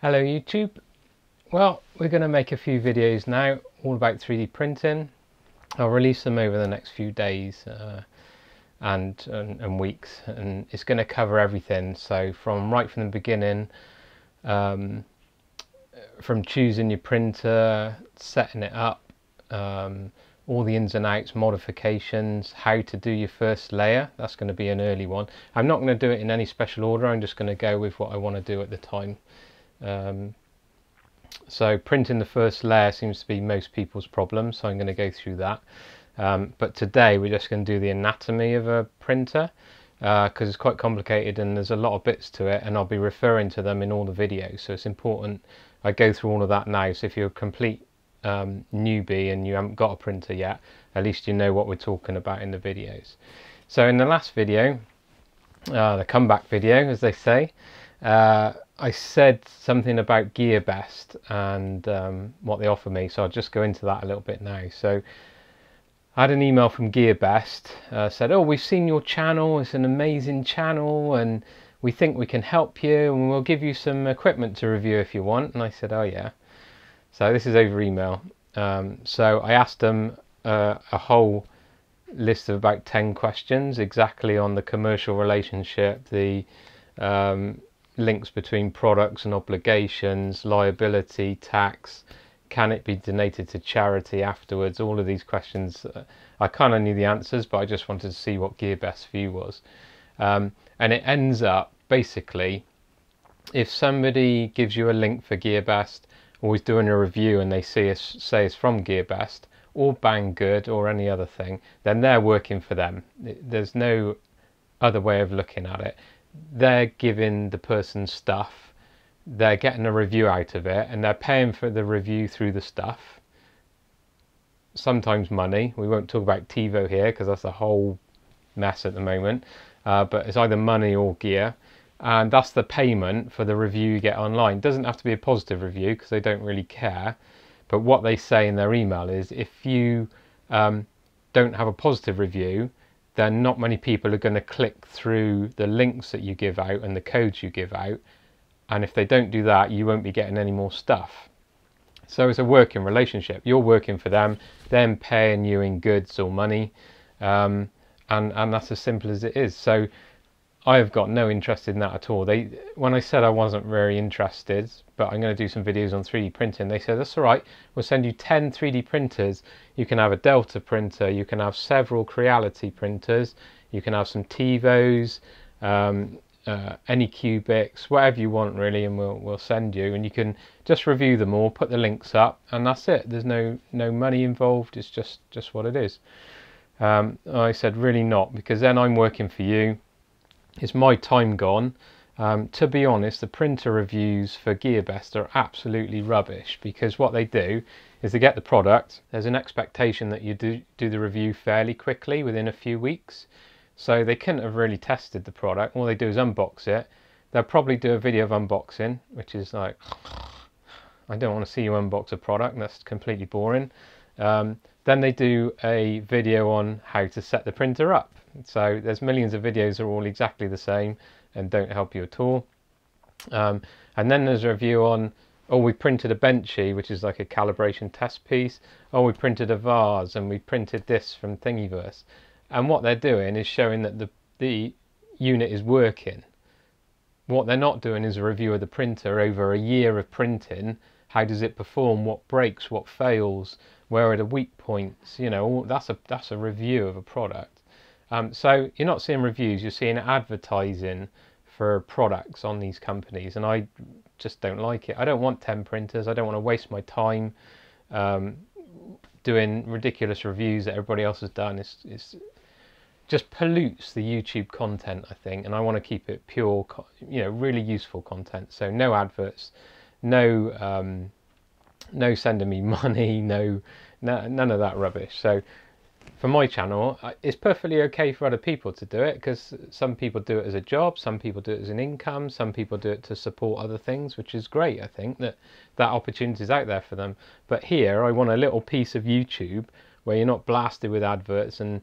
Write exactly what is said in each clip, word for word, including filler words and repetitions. Hello YouTube. Well, we're going to make a few videos now all about three D printing. I'll release them over the next few days uh, and, and and weeks, and it's going to cover everything. So from right from the beginning, um, from choosing your printer, setting it up, um, all the ins and outs, modifications, how to do your first layer. That's going to be an early one. I'm not going to do it in any special order. I'm just going to go with what I want to do at the time. Um, so printing the first layer seems to be most people's problem, so I'm going to go through that. Um, but today we're just going to do the anatomy of a printer, because uh, it's quite complicated and there's a lot of bits to it, and I'll be referring to them in all the videos, so it's important I go through all of that now. So if you're a complete um, newbie and you haven't got a printer yet, at least you know what we're talking about in the videos. So in the last video, uh, the comeback video as they say, uh, I said something about Gearbest and um, what they offer me, so I'll just go into that a little bit now. So I had an email from Gearbest, uh, said, oh, we've seen your channel, it's an amazing channel and we think we can help you and we'll give you some equipment to review if you want. And I said, oh yeah. So this is over email. Um, so I asked them uh, a whole list of about ten questions exactly on the commercial relationship, the um, links between products and obligations, liability, tax, can it be donated to charity afterwards, all of these questions. uh, I kind of knew the answers, but I just wanted to see what Gearbest's view was. Um, and it ends up basically, if somebody gives you a link for Gearbest or is doing a review and they see us say it's from Gearbest or Banggood or any other thing, then they're working for them. There's no other way of looking at it. They're giving the person stuff, they're getting a review out of it, and they're paying for the review through the stuff, sometimes money. We won't talk about TiVo here because that's a whole mess at the moment, uh, but it's either money or gear, and that's the payment for the review you get online. It doesn't have to be a positive review because they don't really care, but what they say in their email is if you um, don't have a positive review, then not many people are going to click through the links that you give out and the codes you give out. And if they don't do that, you won't be getting any more stuff. So it's a working relationship. You're working for them, them paying you in goods or money. Um, and, and that's as simple as it is. So I've got no interest in that at all. They, when I said I wasn't very interested, but I'm going to do some videos on three D printing, they said, that's all right, we'll send you ten three D printers. You can have a Delta printer, you can have several Creality printers, you can have some TiVos, um, uh, any Cubics, whatever you want really, and we'll, we'll send you. And you can just review them all, put the links up, and that's it. There's no, no money involved, it's just, just what it is. Um, I said, really not, because then I'm working for you. It's my time gone. Um, to be honest, the printer reviews for Gearbest are absolutely rubbish, because what they do is they get the product, there's an expectation that you do, do the review fairly quickly within a few weeks, so they couldn't have really tested the product. All they do is unbox it. They'll probably do a video of unboxing, which is like, I don't want to see you unbox a product, that's completely boring. Um, then they do a video on how to set the printer up. So there's millions of videos that are all exactly the same and don't help you at all. Um, and then there's a review on, oh, we printed a benchy, which is like a calibration test piece. Oh, we printed a vase and we printed this from Thingiverse. And what they're doing is showing that the, the unit is working. What they're not doing is a review of the printer over a year of printing. How does it perform? What breaks? What fails? Where are the weak points? You know, all, that's a, that's a review of a product. Um, so you're not seeing reviews, you're seeing advertising for products on these companies, and I just don't like it. I don't want ten printers, I don't want to waste my time um, doing ridiculous reviews that everybody else has done. It's, it's just pollutes the YouTube content, I think, and I want to keep it pure, you know, really useful content. So no adverts, no, um, no sending me money, no, no, none of that rubbish. So for my channel, it's perfectly okay for other people to do it, because some people do it as a job, some people do it as an income, some people do it to support other things, which is great. I think that that opportunity is out there for them, but here I want a little piece of YouTube where you're not blasted with adverts and,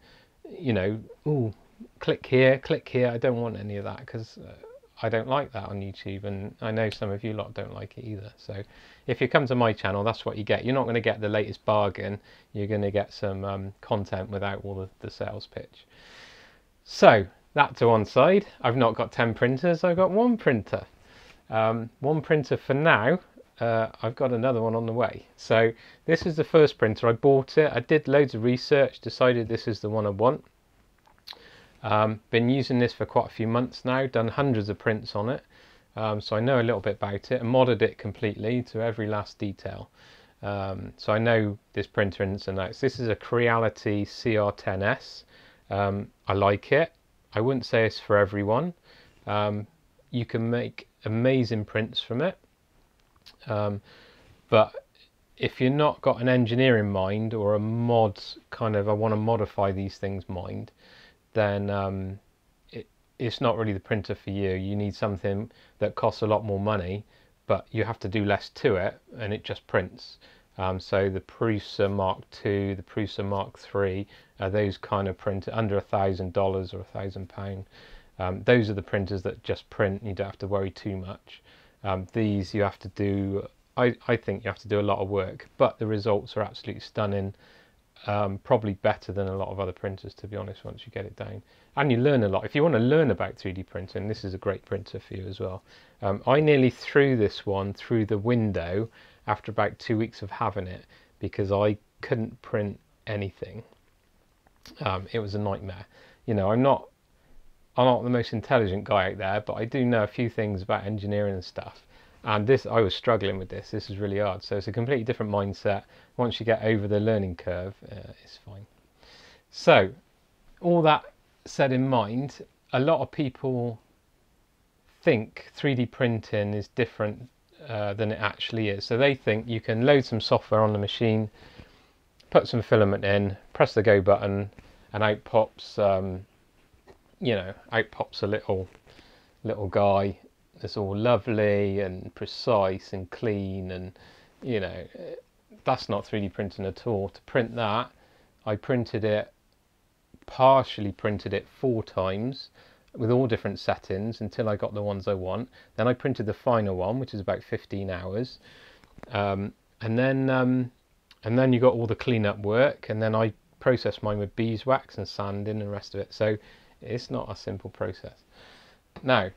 you know, ooh, click here, click here. I don't want any of that, because I don't like that on YouTube, and I know some of you lot don't like it either. So if you come to my channel, that's what you get. You're not going to get the latest bargain, you're going to get some um, content without all of the sales pitch. So that to one side. I've not got ten printers, I've got one printer. Um, one printer for now. Uh, I've got another one on the way. So this is the first printer. I bought it, I did loads of research, decided this is the one I want. Um, been using this for quite a few months now, done hundreds of prints on it, um, so I know a little bit about it, and modded it completely to every last detail. Um, so I know this printer ins and outs. This is a Creality C R ten S. Um, I like it. I wouldn't say it's for everyone. Um, you can make amazing prints from it. Um, but if you're not got an engineering mind or a mod kind of I want to modify these things mind, then um, it, it's not really the printer for you. You need something that costs a lot more money, but you have to do less to it, and it just prints. Um, so the Prusa Mark two, the Prusa Mark three, uh, those kind of printers under a thousand dollars or a thousand pound. Those are the printers that just print, and you don't have to worry too much. Um, these you have to do, I, I think you have to do a lot of work, but the results are absolutely stunning, um, probably better than a lot of other printers, to be honest, once you get it down. And you learn a lot. If you want to learn about three D printing, this is a great printer for you as well. Um, I nearly threw this one through the window after about two weeks of having it, because I couldn't print anything. Um, it was a nightmare. You know, I'm not... I'm not the most intelligent guy out there, but I do know a few things about engineering and stuff, and this I was struggling with. This this is really hard, so it's a completely different mindset. Once you get over the learning curve, uh, it's fine. So all that said in mind, a lot of people think three D printing is different uh, than it actually is. So they think you can load some software on the machine, put some filament in, press the go button, and out pops um, you know, out pops a little little guy that's all lovely and precise and clean, and you know, that's not three D printing at all. To print that, I printed it, partially printed it four times with all different settings until I got the ones I want. Then I printed the final one, which is about fifteen hours, um, and then um, and then you got all the cleanup work, and then I processed mine with beeswax and sanding and the rest of it. So it's not a simple process. Now,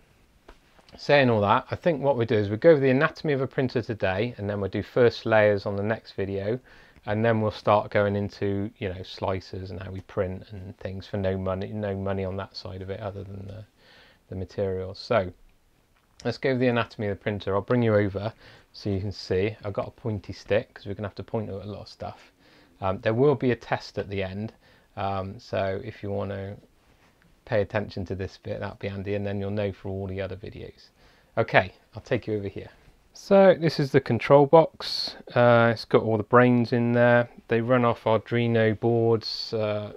saying all that, I think what we do is we go over the anatomy of a printer today, and then we'll do first layers on the next video, and then we'll start going into, you know, slicers and how we print and things for no money, no money on that side of it other than the, the materials. So let's go over the anatomy of the printer. I'll bring you over so you can see. I've got a pointy stick because we're going to have to point at a lot of stuff. Um, there will be a test at the end, um, so if you want to pay attention to this bit, that'll be handy, and then you'll know for all the other videos. Okay, I'll take you over here. So this is the control box. Uh, it's got all the brains in there. They run off Arduino boards, uh,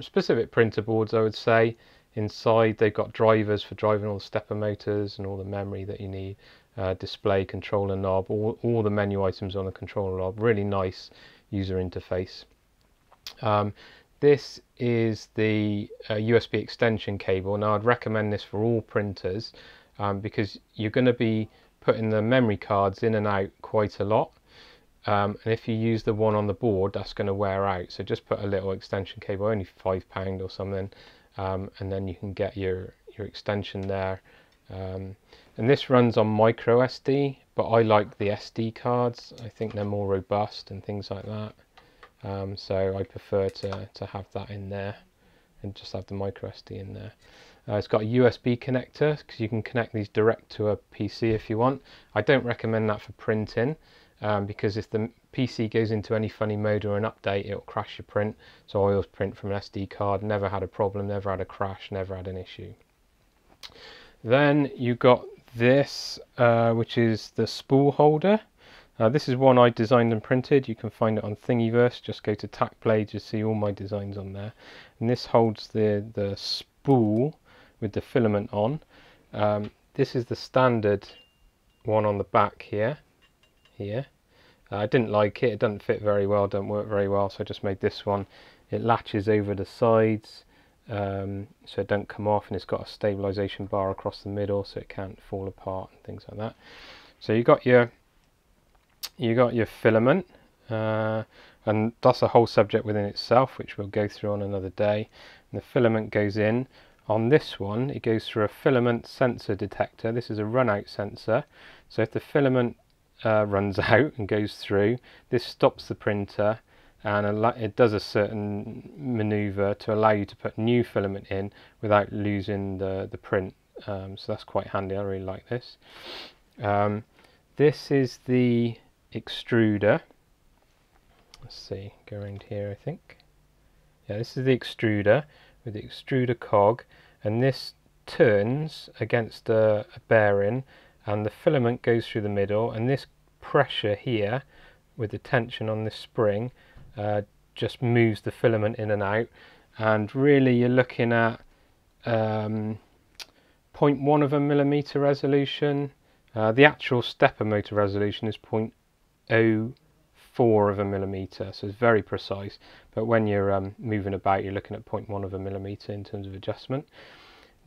specific printer boards, I would say. Inside they've got drivers for driving all the stepper motors and all the memory that you need, uh, display, controller knob, all, all the menu items on the controller knob. Really nice user interface. Um, This is the uh, U S B extension cable. Now I'd recommend this for all printers, um, because you're going to be putting the memory cards in and out quite a lot, um, and if you use the one on the board, that's going to wear out. So just put a little extension cable, only five pound or something, um, and then you can get your your extension there. Um, and this runs on micro S D, but I like the S D cards. I think they're more robust and things like that. Um, so I prefer to, to have that in there and just have the micro S D in there. Uh, it's got a U S B connector, because you can connect these direct to a P C if you want. I don't recommend that for printing, um, because if the P C goes into any funny mode or an update, it'll crash your print. So I always print from an S D card. Never had a problem, never had a crash, never had an issue. Then you've got this, uh, which is the spool holder. Uh, this is one I designed and printed. You can find it on Thingiverse. Just go to Tac Blades, you'll see all my designs on there. And this holds the, the spool with the filament on. Um, this is the standard one on the back here. Here, uh, I didn't like it. It doesn't fit very well, doesn't work very well, so I just made this one. It latches over the sides, um, so it don't come off, and it's got a stabilization bar across the middle so it can't fall apart and things like that. So you got your you got your filament, uh, and that's a whole subject within itself which we'll go through on another day. And the filament goes in. On this one it goes through a filament sensor detector. This is a run out sensor, so if the filament uh, runs out and goes through, this stops the printer and it does a certain maneuver to allow you to put new filament in without losing the, the print. Um, so that's quite handy. I really like this. Um, this is the extruder. Let's see, go around here I think. Yeah, this is the extruder with the extruder cog, and this turns against a, a bearing and the filament goes through the middle, and this pressure here with the tension on this spring Uh, just moves the filament in and out. And really you're looking at um, zero point one of a millimeter resolution. Uh, the actual stepper motor resolution is zero point zero four of a millimeter, so it's very precise, but when you're um, moving about you're looking at zero point one of a millimeter in terms of adjustment.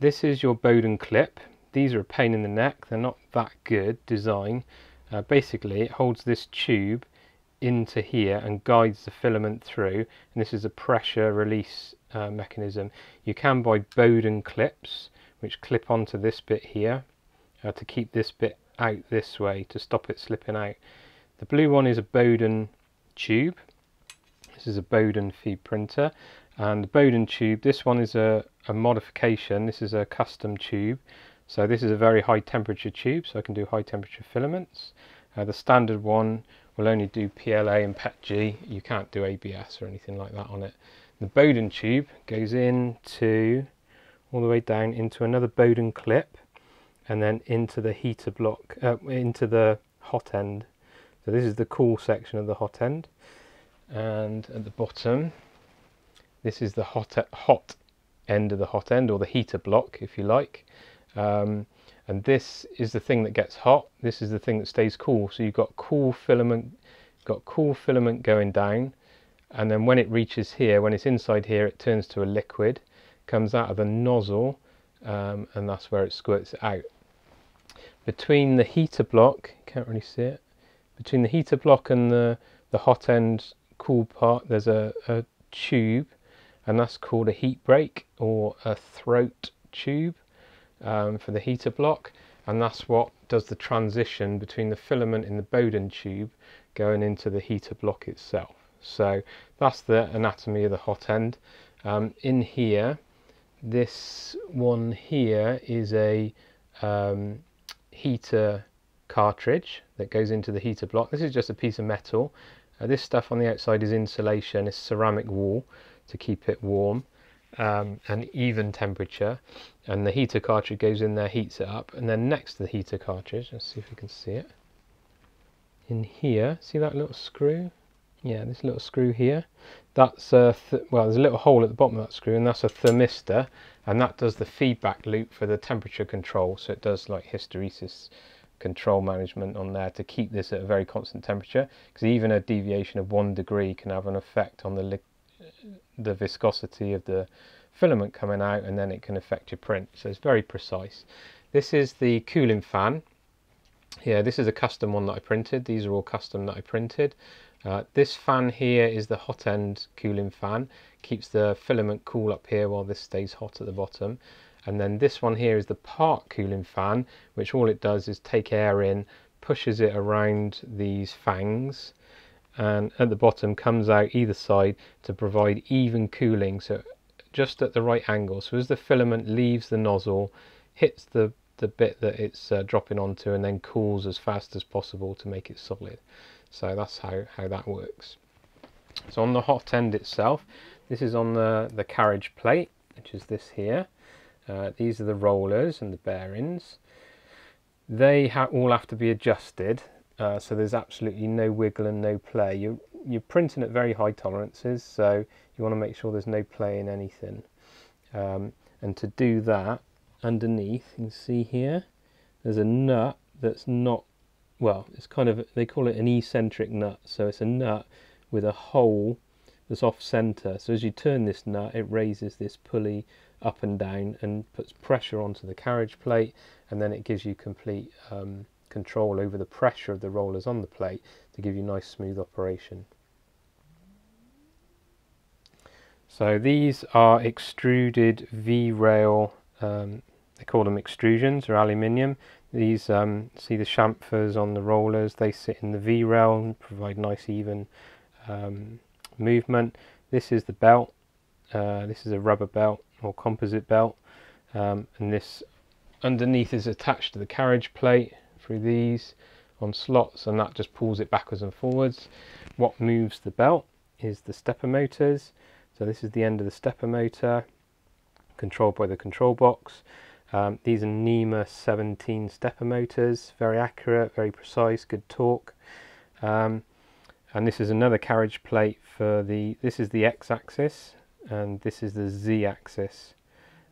This is your Bowden clip. These are a pain in the neck, they're not that good design. Uh, basically it holds this tube into here and guides the filament through, and this is a pressure release uh, mechanism. You can buy Bowden clips which clip onto this bit here uh, to keep this bit out this way to stop it slipping out. The blue one is a Bowden tube. This is a Bowden feed printer, and the Bowden tube, this one is a, a modification. This is a custom tube, so this is a very high temperature tube, so I can do high temperature filaments. Uh, the standard one will only do P L A and P E T G. You can't do A B S or anything like that on it. The Bowden tube goes into all the way down into another Bowden clip, and then into the heater block, uh, into the hot end. So this is the cool section of the hot end, and at the bottom, this is the hot hot end of the hot end, or the heater block, if you like. Um, And this is the thing that gets hot. This is the thing that stays cool. So you've got cool filament, got cool filament going down, and then when it reaches here, when it's inside here, it turns to a liquid, comes out of a nozzle, um, and that's where it squirts it out. Between the heater block, can't really see it. Between the heater block and the the hot end cool part, there's a, a tube, and that's called a heat break or a throat tube. Um, for the heater block, and that's what does the transition between the filament in the Bowden tube going into the heater block itself. So that's the anatomy of the hot end. Um, in here, this one here is a um, heater cartridge that goes into the heater block. This is just a piece of metal. Uh, this stuff on the outside is insulation, it's ceramic wool to keep it warm. Um, an even temperature, and the heater cartridge goes in there, heats it up, and then next to the heater cartridge, let's see if you can see it in here, see that little screw? Yeah, this little screw here, that's a th well there's a little hole at the bottom of that screw, and that's a thermistor, and that does the feedback loop for the temperature control. So it does like hysteresis control management on there to keep this at a very constant temperature, because even a deviation of one degree can have an effect on the liquid, the viscosity of the filament coming out, and then it can affect your print. So it's very precise. This is the cooling fan. Yeah, this is a custom one that I printed. These are all custom that I printed. Uh, this fan here is the hot end cooling fan. Keeps the filament cool up here while this stays hot at the bottom. And then this one here is the part cooling fan, which all it does is take air in, pushes it around these fangs, and at the bottom comes out either side to provide even cooling, so just at the right angle. So as the filament leaves the nozzle, hits the the bit that it's uh, dropping onto, and then cools as fast as possible to make it solid. So that's how how that works. So on the hot end itself, this is on the the carriage plate, which is this here. Uh, these are the rollers and the bearings. They ha all have to be adjusted. Uh, so there's absolutely no wiggle and no play. You're, you're printing at very high tolerances, so you want to make sure there's no play in anything. Um, and to do that, underneath, you can see here, there's a nut that's not, well, it's kind of, they call it an eccentric nut. So it's a nut with a hole that's off center. So as you turn this nut, it raises this pulley up and down and puts pressure onto the carriage plate, and then it gives you complete um, control over the pressure of the rollers on the plate to give you nice smooth operation. So these are extruded V-rail, um, they call them extrusions, or aluminium. These, um, see the chamfers on the rollers, they sit in the V-rail and provide nice even um, movement. This is the belt, uh, this is a rubber belt or composite belt, um, and this underneath is attached to the carriage plate through these on slots, and that just pulls it backwards and forwards. What moves the belt is the stepper motors. So this is the end of the stepper motor, controlled by the control box. Um, these are NEMA seventeen stepper motors, very accurate, very precise, good torque. Um, and this is another carriage plate for the, this is the X-axis and this is the Z-axis.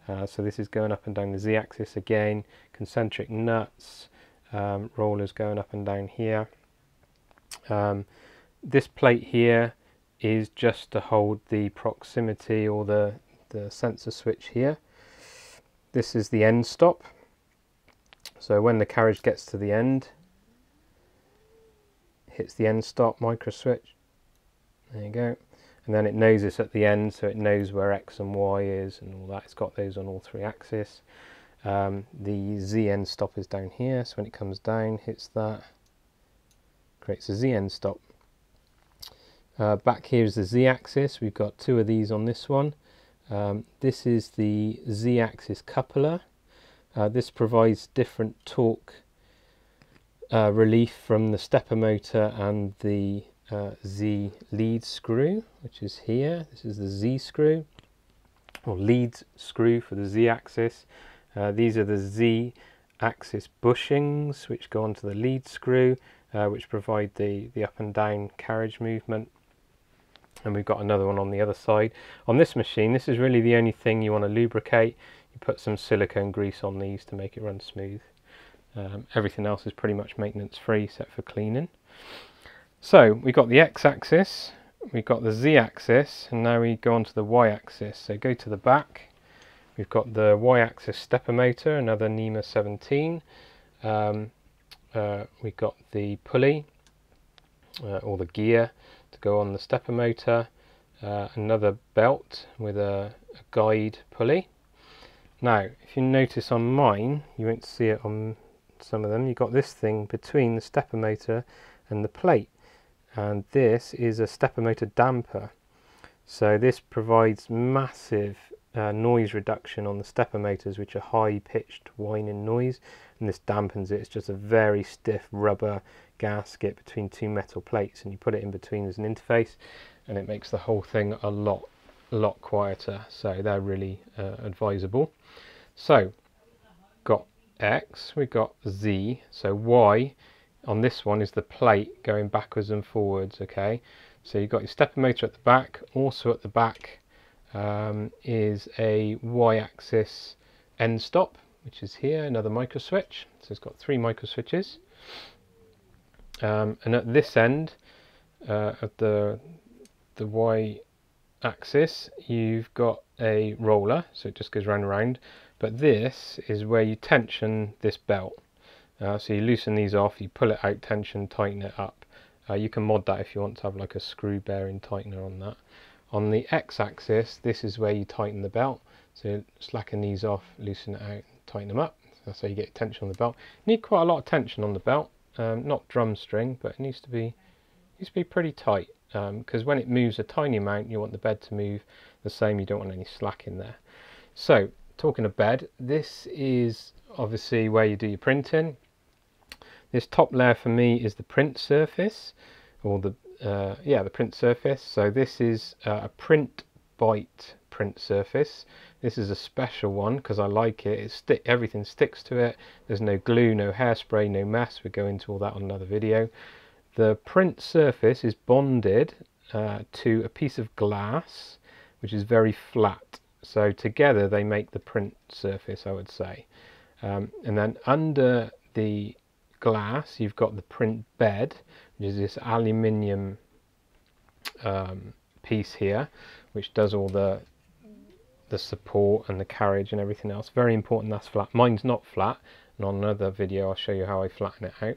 Uh, so this is going up and down the Z-axis again, concentric nuts, um, rollers going up and down here. Um, this plate here is just to hold the proximity or the, the sensor switch here. This is the end stop. So when the carriage gets to the end, hits the end stop micro switch. There you go. And then it knows it's at the end, so it knows where X and Y is and all that. It's got those on all three axes. Um, the Z end stop is down here. So when it comes down, hits that, creates a Z end stop. Uh, back here is the Z-axis. We've got two of these on this one. Um, this is the Z-axis coupler. Uh, this provides different torque uh, relief from the stepper motor and the uh, Z lead screw, which is here. This is the Z screw, or lead screw for the Z-axis. Uh, these are the Z-axis bushings, which go onto the lead screw, uh, which provide the, the up and down carriage movement. And we've got another one on the other side. On this machine, this is really the only thing you want to lubricate. You put some silicone grease on these to make it run smooth. Um, everything else is pretty much maintenance free except for cleaning. So we've got the X-axis, we've got the Z-axis, and now we go on to the Y-axis. So go to the back. We've got the Y-axis stepper motor, another NEMA seventeen. Um, uh, we've got the pulley, uh, or the gear, to go on the stepper motor, uh, another belt with a, a guide pulley. Now, if you notice on mine, you won't see it on some of them, you've got this thing between the stepper motor and the plate, and this is a stepper motor damper. So this provides massive uh, noise reduction on the stepper motors, which are high-pitched whining noise, and this dampens it. It's just a very stiff rubber gasket between two metal plates, and you put it in between as an interface, and it makes the whole thing a lot a lot quieter. So they're really uh, advisable. So got X, we got Z, so Y on this one is the plate going backwards and forwards. Okay, so you've got your stepper motor at the back. Also at the back um, is a Y-axis end stop, which is here, another micro switch. So it's got three micro switches. Um, and at this end, uh, at the, the Y-axis, you've got a roller, so it just goes round and round. But this is where you tension this belt. Uh, so you loosen these off, you pull it out, tension, tighten it up. Uh, you can mod that if you want to have like a screw bearing tightener on that. On the X-axis, this is where you tighten the belt. So slacken these off, loosen it out, tighten them up. So that's how you get tension on the belt. You need quite a lot of tension on the belt. Um, not drum string, but it needs to be needs to be pretty tight, because um, when it moves a tiny amount, you want the bed to move the same. You don't want any slack in there. So talking of bed, this is obviously where you do your printing. This top layer for me is the print surface, or the uh, yeah the print surface. So this is uh, a print bite print surface. This is a special one because I like it. It stick everything sticks to it. There's no glue, no hairspray, no mess. We'll go into all that on another video. The print surface is bonded uh, to a piece of glass, which is very flat. So together they make the print surface, I would say. Um, and then under the glass, you've got the print bed, which is this aluminium um, piece here, which does all the the support and the carriage and everything else. Very important that's flat. Mine's not flat, and on another video I'll show you how I flatten it out.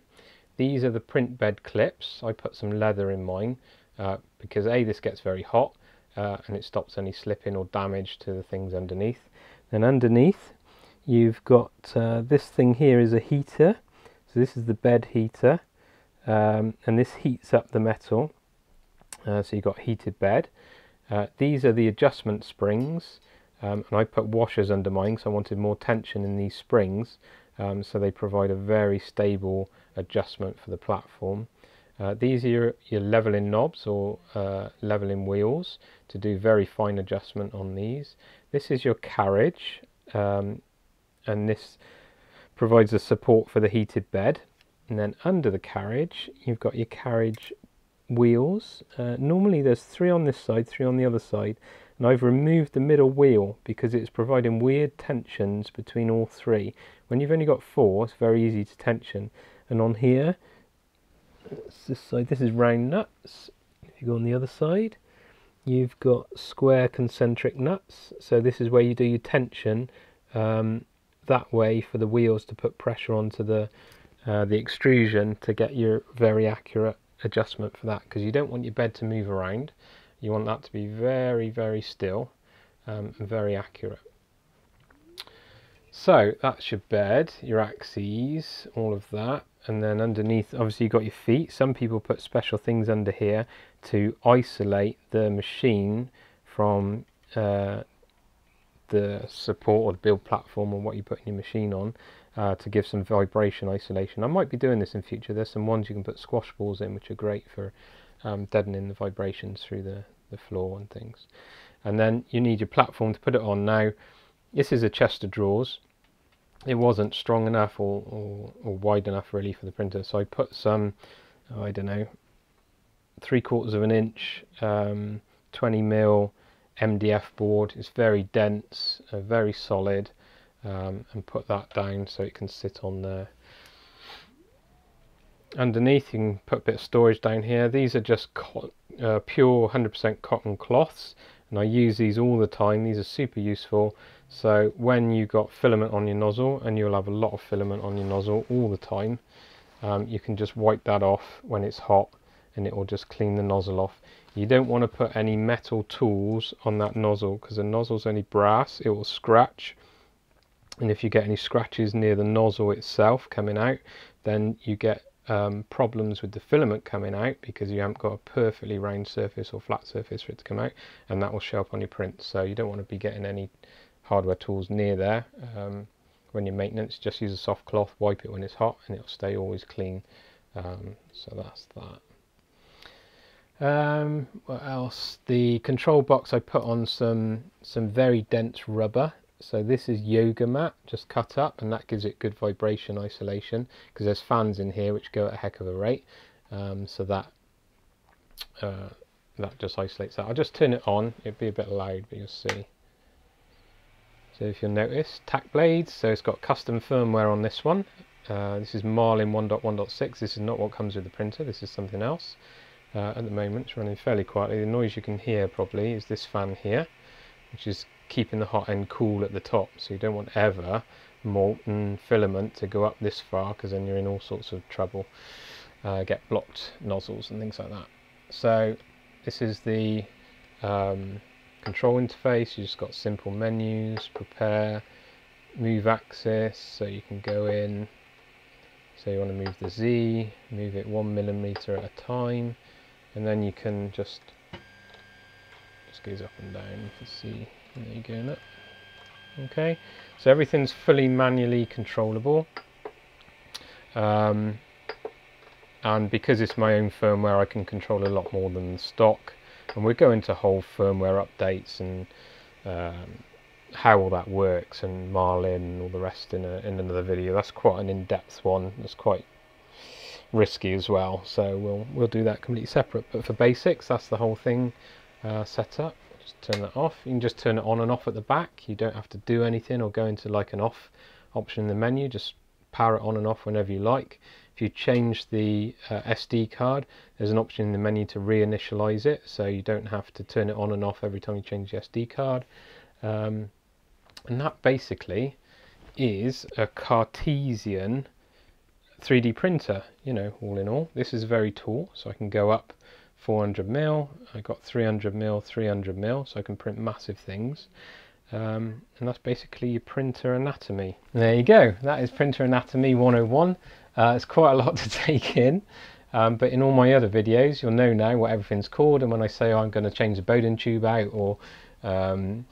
These are the print bed clips. I put some leather in mine uh, because A, this gets very hot uh, and it stops any slipping or damage to the things underneath. Then underneath you've got uh, this thing here is a heater. So this is the bed heater, um, and this heats up the metal, uh, so you've got heated bed. Uh, these are the adjustment springs. Um, and I put washers under mine, so I wanted more tension in these springs, um, so they provide a very stable adjustment for the platform. Uh, these are your, your leveling knobs or uh, leveling wheels to do very fine adjustment on these. This is your carriage, um, and this provides the support for the heated bed. And then under the carriage you've got your carriage wheels. Uh, normally there's three on this side, three on the other side. And I've removed the middle wheel because it's providing weird tensions between all three. When you've only got four, it's very easy to tension. And on here, this side, this is round nuts. If you go on the other side, you've got square concentric nuts. So this is where you do your tension um, that way for the wheels to put pressure onto the uh, the extrusion to get your very accurate adjustment for that, because you don't want your bed to move around. You want that to be very, very still um, and very accurate. So that's your bed, your axes, all of that. And then underneath, obviously you've got your feet. Some people put special things under here to isolate the machine from uh, the support or the build platform or what you put in your machine on, uh, to give some vibration isolation. I might be doing this in future. There's some ones you can put squash balls in, which are great for Um, deadening the vibrations through the, the floor and things. And then you need your platform to put it on. Now this is a chest of drawers. It wasn't strong enough or, or, or wide enough really for the printer, so I put some, I don't know, three quarters of an inch um, twenty mil M D F board. It's very dense, uh, very solid, um, and put that down so it can sit on there. Underneath you can put a bit of storage down here. These are just uh, pure one hundred percent cotton cloths, and I use these all the time. These are super useful, so when you've got filament on your nozzle, and you'll have a lot of filament on your nozzle all the time, um, you can just wipe that off when it's hot and it will just clean the nozzle off. You don't want to put any metal tools on that nozzle because the nozzle's only brass. It will scratch, and if you get any scratches near the nozzle itself coming out, then you get Um, problems with the filament coming out because you haven't got a perfectly round surface or flat surface for it to come out, and that will show up on your print. So you don't want to be getting any hardware tools near there. Um, when you're maintenance, just use a soft cloth, wipe it when it's hot, and it'll stay always clean. Um, so that's that. Um, what else? The control box, I put on some some very dense rubber. So this is yoga mat, just cut up, and that gives it good vibration isolation because there's fans in here which go at a heck of a rate. Um, so that uh, that just isolates that. I'll just turn it on. It'd be a bit loud, but you'll see. So if you'll notice, Tac Blades. So it's got custom firmware on this one. Uh, this is Marlin one point one point six. This is not what comes with the printer. This is something else. Uh, at the moment, it's running fairly quietly. The noise you can hear probably is this fan here, which is keeping the hot end cool at the top, so you don't want ever molten filament to go up this far because then you're in all sorts of trouble, uh, get blocked nozzles and things like that. So this is the um, control interface. You've just got simple menus, prepare, move axis, so you can go in, so you want to move the Z, move it one millimeter at a time, and then you can just just goes up and down. You can see. There you go, look. Okay, so everything's fully manually controllable, um, and because it's my own firmware, I can control a lot more than the stock. And we're going to whole firmware updates and um, how all that works, and Marlin and all the rest in a, in another video. That's quite an in-depth one. That's quite risky as well. So we'll we'll do that completely separate. But for basics, that's the whole thing uh, set up. Just turn that off. You can just turn it on and off at the back. You don't have to do anything or go into like an off option in the menu. Just power it on and off whenever you like. If you change the uh, S D card, there's an option in the menu to reinitialize it, so you don't have to turn it on and off every time you change the S D card. Um, and that basically is a Cartesian three D printer, you know, all in all. This is very tall, so I can go up four hundred mil, I got three hundred mil, three hundred mil, so I can print massive things. Um, and that's basically your printer anatomy. There you go, that is printer anatomy one oh one. Uh, it's quite a lot to take in, um, but in all my other videos you'll know now what everything's called, and when I say oh, I'm going to change the Bowden tube out, or um,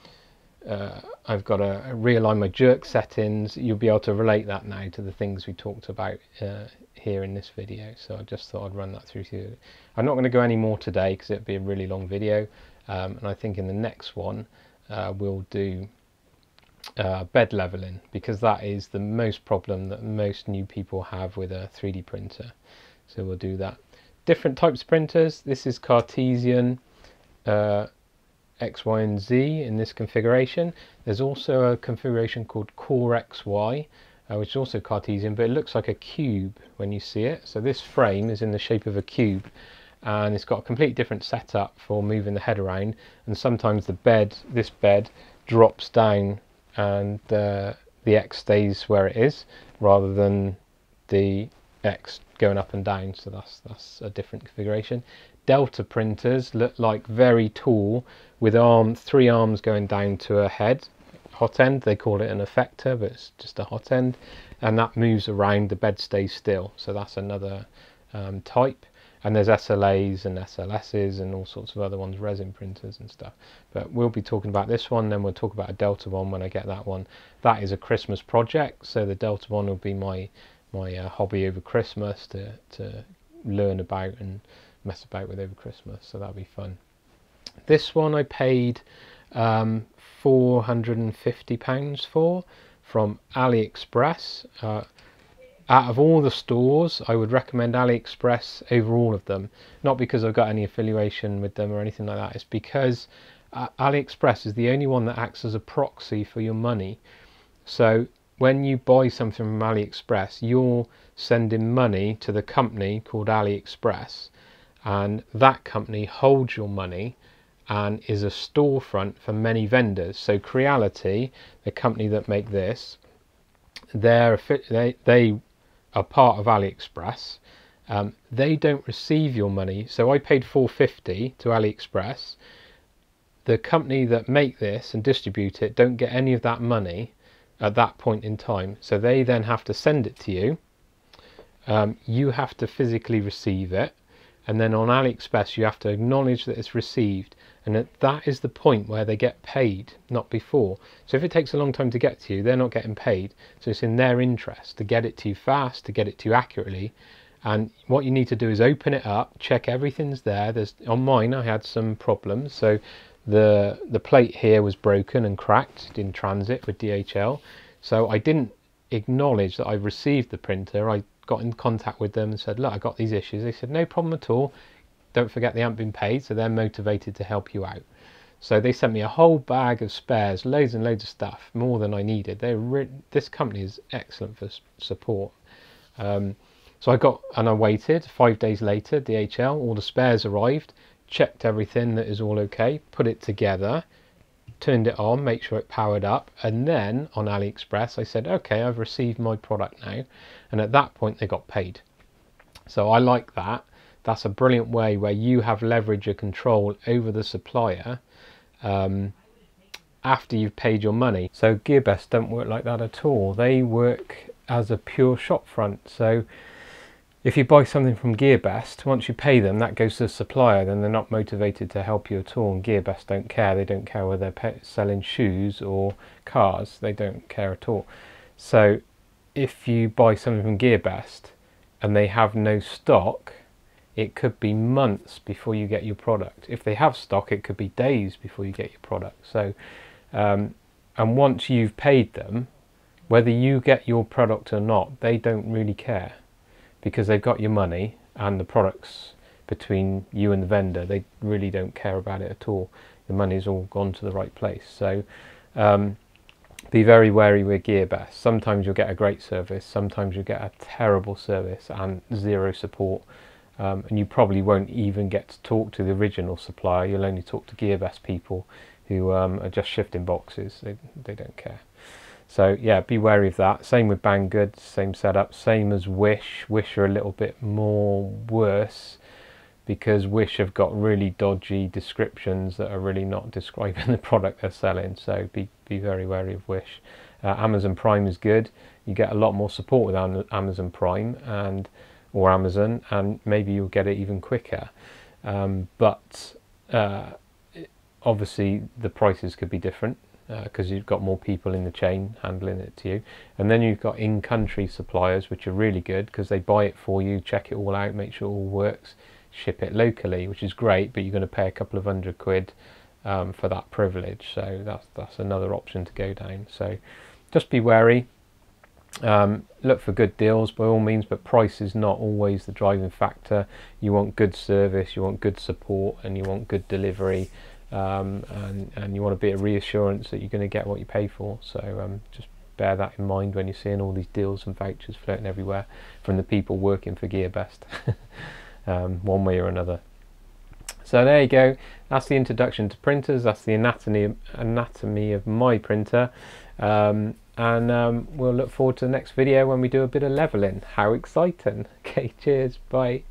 uh, I've got to realign my jerk settings, you'll be able to relate that now to the things we talked about uh, here in this video. So I just thought I'd run that through to you. I'm not going to go any more today because it'd be a really long video, um, and I think in the next one Uh, we'll do uh, bed leveling, because that is the most problem that most new people have with a three D printer. So we'll do that. Different types of printers. This is Cartesian uh, X, Y and Z in this configuration. There's also a configuration called Core X Y, uh, which is also Cartesian, but it looks like a cube when you see it. So this frame is in the shape of a cube, and it's got a completely different setup for moving the head around, and sometimes the bed, this bed, drops down and uh, the X stays where it is rather than the X going up and down, so that's, that's a different configuration. Delta printers look like very tall with arm, three arms going down to a head, hot end, they call it an effector, but it's just a hot end, and that moves around, the bed stays still, so that's another um, type. And there's S L As and S L Ss and all sorts of other ones, resin printers and stuff. But we'll be talking about this one, then we'll talk about a Delta one when I get that one. That is a Christmas project, so the Delta one will be my my uh, hobby over Christmas to, to learn about and mess about with over Christmas, so that'll be fun. This one I paid um, four hundred and fifty pounds for from AliExpress. Uh, Out of all the stores, I would recommend AliExpress over all of them. Not because I've got any affiliation with them or anything like that. It's because uh, AliExpress is the only one that acts as a proxy for your money. So when you buy something from AliExpress, you're sending money to the company called AliExpress. And that company holds your money and is a storefront for many vendors. So Creality, the company that make this, they're, they, they are part of AliExpress. Um, they don't receive your money, so I paid four fifty to AliExpress. The company that make this and distribute it don't get any of that money at that point in time, so they then have to send it to you. Um, you have to physically receive it, and then on AliExpress you have to acknowledge that it's received, and that, that is the point where they get paid, not before. So if it takes a long time to get to you, they're not getting paid, so it's in their interest to get it to you fast, to get it to you accurately. And what you need to do is open it up, check everything's there. There's, on mine I had some problems, so the the plate here was broken and cracked in transit with D H L, so I didn't acknowledge that I received the printer. I got in contact with them and said, look, I got these issues. They said, no problem at all, don't forget they haven't been paid, so they're motivated to help you out. So they sent me a whole bag of spares, loads and loads of stuff, more than I needed. They re this company is excellent for support. Um, so I got, and I waited, five days later, D H L, all the spares arrived, checked everything that is all okay, put it together, turned it on, make sure it powered up, and then on AliExpress I said, okay, I've received my product now, and at that point they got paid. So I like that. That's a brilliant way where you have leverage or control over the supplier um, after you've paid your money. So Gearbest don't work like that at all. They work as a pure shop front. So if you buy something from Gearbest, once you pay them, that goes to the supplier, then they're not motivated to help you at all. And Gearbest don't care. They don't care whether they're selling shoes or cars. They don't care at all. So if you buy something from Gearbest and they have no stock, it could be months before you get your product. If they have stock, it could be days before you get your product. So, um, and once you've paid them, whether you get your product or not, they don't really care, because they've got your money and the products between you and the vendor. They really don't care about it at all. The money's all gone to the right place. So um, be very wary with Gearbest. Sometimes you'll get a great service, sometimes you'll get a terrible service and zero support, um, and you probably won't even get to talk to the original supplier. You'll only talk to Gearbest people who um, are just shifting boxes. They, they don't care. So yeah, be wary of that. Same with Banggood, same setup, same as Wish. Wish are a little bit more worse, because Wish have got really dodgy descriptions that are really not describing the product they're selling, so be, be very wary of Wish. Uh, Amazon Prime is good. You get a lot more support with Am Amazon Prime and or Amazon, and maybe you'll get it even quicker. Um, but uh, obviously the prices could be different, because uh, you've got more people in the chain handling it to you. And then you've got in-country suppliers, which are really good because they buy it for you, check it all out, make sure it all works, ship it locally, which is great, but you're going to pay a couple of hundred quid um, for that privilege. So that's that's another option to go down. So just be wary, um, look for good deals by all means, but price is not always the driving factor. You want good service, you want good support, and you want good delivery, um, and, and you want a bit of reassurance that you're going to get what you pay for. So um, just bear that in mind when you're seeing all these deals and vouchers floating everywhere from the people working for Gearbest. Um, one way or another. So there you go, that's the introduction to printers, that's the anatomy anatomy of my printer, um, and um, we'll look forward to the next video when we do a bit of leveling. How exciting. Okay, cheers, bye.